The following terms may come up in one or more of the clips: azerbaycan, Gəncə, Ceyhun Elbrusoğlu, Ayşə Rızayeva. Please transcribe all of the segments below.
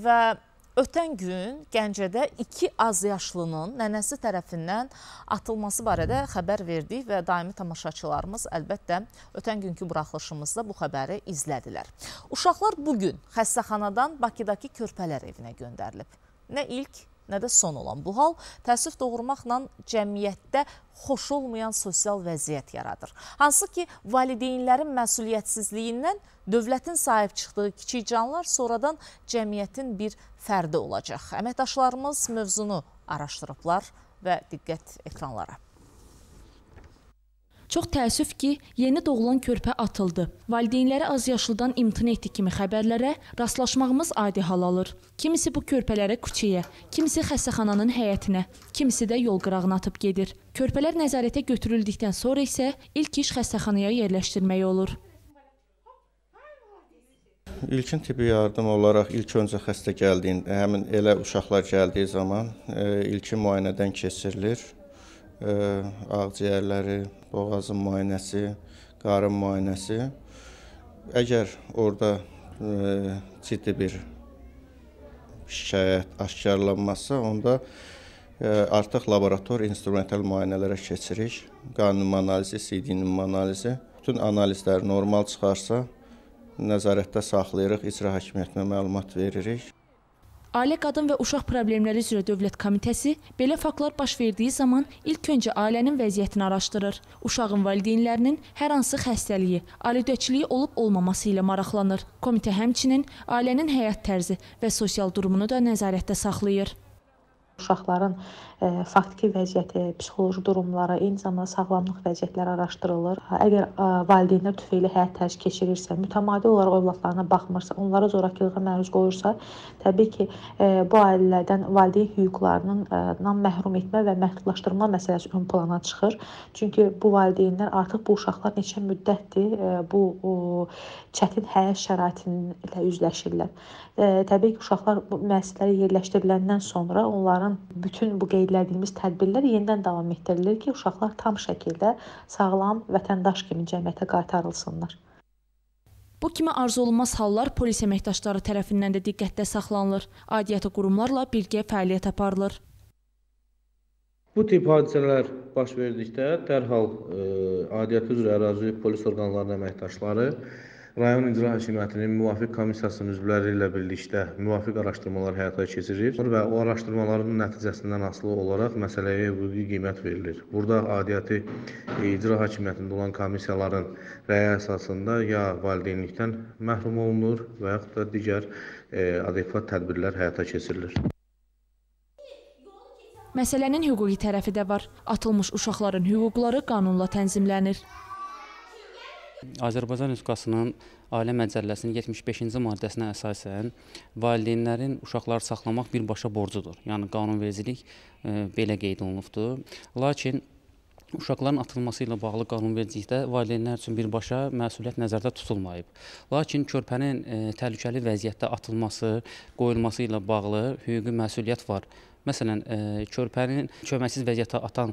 Və ötən gün Gəncədə 2 az yaşlının nənəsi tərəfindən atılması barədə xəbər verdik və daimi tamaşaçılarımız əlbəttə ötən günkü buraxılışımızda bu xəbəri izlədilər. Uşaqlar bugün xəstəxanadan Bakıdakı körpələr evinə göndərilib. Nə ilk, nə də son olan bu hal təəssüf doğurmaqla cəmiyyətdə xoş olmayan sosial vəziyyət yaradır. Hansı ki, valideynlərin məsuliyyətsizliyindən dövlətin sahib çıxdığı kiçik canlar sonradan cəmiyyətin bir fərdi olacaq. Əməkdaşlarımız mövzunu araşdırıblar və diqqət ekranlara. Çox təəssüf ki, yeni doğulan körpə atıldı. Valideynləri az yaşlıdan imtina etdi kimi xəbərlərə rastlaşmağımız adi hal alır. Kimisi bu körpələrə küçəyə, kimisi xəstəxananın həyətinə, kimisi də yol qırağına atıb gedir. Körpələr nəzarətə götürüldükdən sonra isə ilk iş xəstəxanaya yerləşdirmək olur. İlkin tibbi yardım olaraq ilk öncə xəstə gəldiyində, həmin elə uşaqlar gəldiyi zaman ilkin müayinədən keçirilir. Ağciyərləri, boğazın müayinəsi, qarın müayinəsi. Əgər orada ciddi bir şikayət aşkarlanmazsa, onda artıq laborator instrumental müayinələrə keçirik. Qan nümunə analizi, CD nümunə analizi. Bütün analizlər normal çıxarsa, nəzarətdə saxlayırıq, icra hakimiyyətinə məlumat veririk. Ailə Qadın və Uşaq Problemləri üzrə Dövlət Komitəsi belə faktlar baş verdiyi zaman ilk öncə ailənin vəziyyətini araşdırır. Uşağın valideynlərinin hər hansı xəstəliyi, alüdəçiliyi olub-olmaması ilə maraqlanır. Komitə həmçinin ailənin həyat tərzi və sosial durumunu da nəzarətdə saxlayır. Uşaqların faktiki vəziyyəti, psixoloji durumları, eyni zamanda sağlamlıq vəziyyətləri araşdırılır. Əgər valideynlər tüfeyli həyat tərzi keçirirsə, mütəmadi olaraq övladlarına baxmırsa, onlara zorakılığa məruz qoyursa, təbii ki, bu ailələrdən valideyn hüquqlarından məhrum etmə və məhdudlaşdırma məsələsi ön plana çıxır. Çünki bu valideynlər artıq bu uşaqlar neçə müddətdir bu çətin həyat şəraitində üzləşirlər. Təbii ki, uşaqlar bu müəssisələrə yerləşdiriləndən sonra onların bütün bu qeyd etdiyimiz tədbirlər yenidən davam etdirilir ki, uşaqlar tam şəkildə sağlam vətəndaş kimi cəmiyyətə qaytarılsınlar. Bu kimi arzuolunmaz hallar polis əməkdaşları tərəfindən də diqqətdə saxlanılır. Aidiyyatı qurumlarla birgə fəaliyyət aparılır. Bu tip hadisələr baş verdikdə dərhal aidiyyatı üzrə ərazi polis orqanlarının əməkdaşları Rayon İcra Hakimiyyətinin müvafiq komissiyasının üzvləri ilə birlikdə müvafiq araşdırmalar həyata keçirir və o araşdırmaların nəticəsindən asılı olaraq məsələyə hüquqi qiymət verilir. Burada aidiyyatı İcra Hakimiyyətində olan komissiyaların rəyi əsasında ya valideynlikdən məhrum olunur və yaxud da digər adekvat tədbirlər həyata keçirilir. Məsələnin hüquqi tərəfi də var. Atılmış uşaqların hüquqları qanunla tənzimlənir. Azərbaycan Respublikasının Ailə Məcəlləsinin 75-ci maddəsinə əsasən valideynlərin uşaqları saxlamaq birbaşa borcudur. Yəni qanunvericilik belə qeyd olunubdur. Lakin uşaqların atılması ilə bağlı qanunvericilikdə valideynlər üçün birbaşa məsuliyyət nəzərdə tutulmayıb. Lakin körpənin təhlükəli vəziyyətdə atılması, qoyulması ilə bağlı hüquqi məsuliyyət var. Məsələn, körpənin köməksiz vəziyyətə atan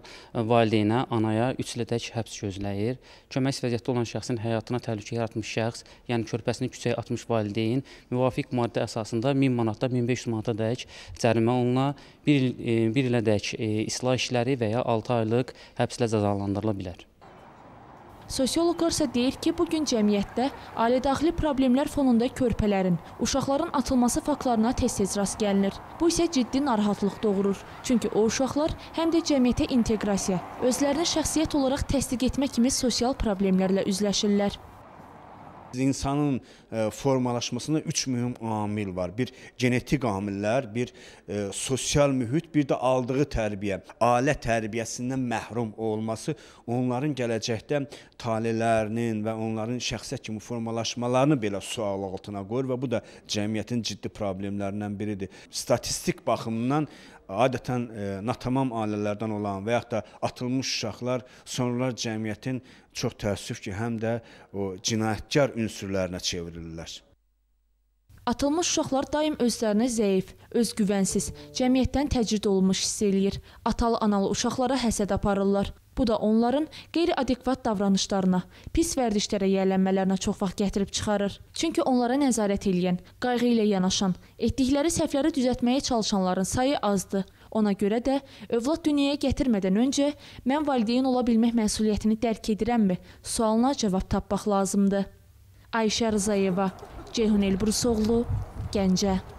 valideynə, anaya 3 ilədək həbs gözləyir. Köməksiz vəziyyətdə olan şəxsin həyatına təhlükə yaratmış şəxs, yəni körpəsini küçəyə atmış valideyn, müvafiq maddə əsasında 1000 manatda 1500 manatadək cərimə oluna, 1 ilədək islah işləri və ya 6 aylıq həbslə cəzalandırıla bilər. Sosioloqlar isə deyir ki, bugün cəmiyyətdə ailədaxili problemlər fonunda körpələrin, uşaqların atılması faktlarına tez-tez rast gəlinir. Bu isə ciddi narahatlıq doğurur. Çünki o uşaqlar həm də cəmiyyətə inteqrasiya, özlərini şəxsiyyət olaraq təsdiq etmə kimi sosial problemlərlə üzləşirlər. İnsanın formalaşmasında 3 mühüm amil var. Bir genetik amillər, bir sosial mühit, bir də aldığı tərbiyə. Ailə tərbiyəsindən məhrum olması onların gələcəkdə talelərinin və onların şəxsiyyət kimi formalaşmalarını belə sual altına qoyur və bu da cəmiyyətin ciddi problemlərindən biridir. Statistik baxımından adətən natamam ailələrdən olan və yaxud da atılmış uşaqlar sonralar cəmiyyətin çox təəssüf ki, həm də o cinayətkar ünsürlərinə çevrilirlər. Atılmış uşaqlar daim özlərinə zəif, özgüvənsiz, cəmiyyətdən təcrid olunmuş hiss eləyir. Atalı-analı uşaqlara həsəd aparırlar. Bu da onların qeyri-adekvat davranışlarına, pis vərdişlərə yiyələnmələrinə çox vaxt gətirib çıxarır. Çünki onlara nəzarət eləyən, qayğı ilə yanaşan, etdikləri səhvləri düzəltməyə çalışanların sayı azdır. Ona görə də övlad dünyaya gətirmədən öncə mən valideyn ola bilmək məsuliyyətini dərk edirəmmi? Sualına cavab tapmaq lazımdır. Ayşə Rızayeva, Ceyhun Elbrusoğlu, Gəncə.